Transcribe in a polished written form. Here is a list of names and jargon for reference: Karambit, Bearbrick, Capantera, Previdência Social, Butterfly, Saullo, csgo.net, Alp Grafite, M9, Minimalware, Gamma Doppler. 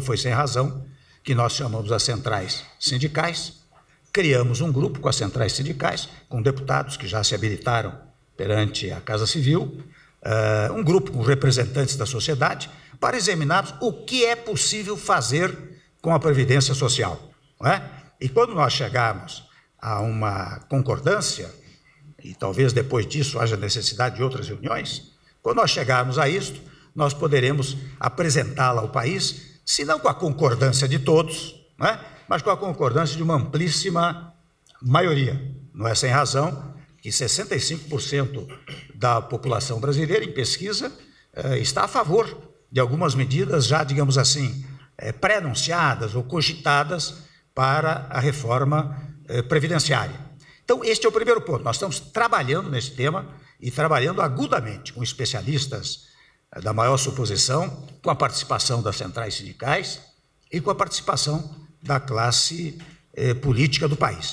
não foi sem razão que nós chamamos as centrais sindicais, criamos um grupo com as centrais sindicais, com deputados que já se habilitaram perante a Casa Civil, um grupo com representantes da sociedade, para examinarmos o que é possível fazer com a Previdência Social. Não é? E quando nós chegarmos a uma concordância, e talvez depois disso haja necessidade de outras reuniões, quando nós chegarmos a isto, nós poderemos apresentá-la ao país, se não com a concordância de todos, não é? Mas com a concordância de uma amplíssima maioria. Não é sem razão que 65% da população brasileira, em pesquisa, está a favor de algumas medidas já, digamos assim, pré-anunciadas ou cogitadas para a reforma previdenciária. Então, este é o primeiro ponto. Nós estamos trabalhando nesse tema e trabalhando agudamente com especialistas da maior suposição, com a participação das centrais sindicais e com a participação da classe política do país.